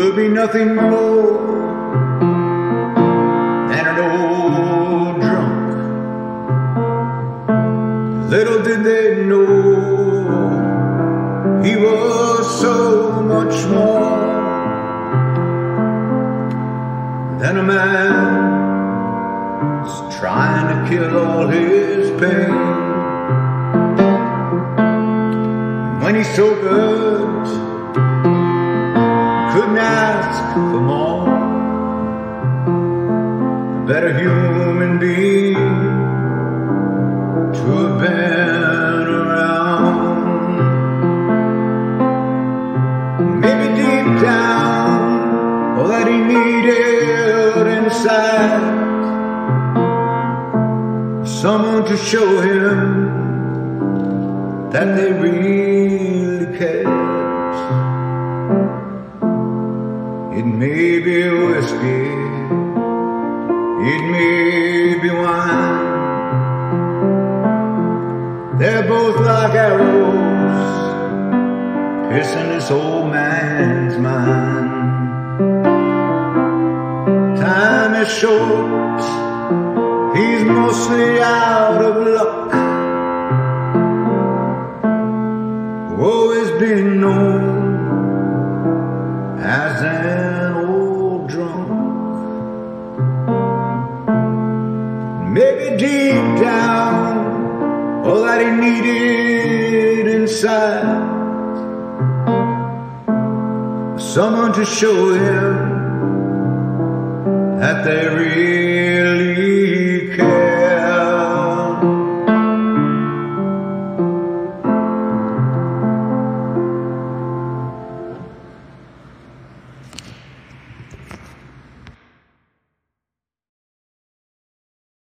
will be nothing more than an old drunk. Little did they know he was so much more than a man who's trying to kill all his pain. When he's so good, couldn't ask for more. A better human being to have been around. Maybe deep down, all that he needed inside, someone to show him that they really cared. It may be whiskey, it may be wine, they're both like arrows piercing this old man's mind. Time is short, he's mostly out of luck. Always been known as an old drunk. Maybe deep down, all that he needed inside, someone to show him that they really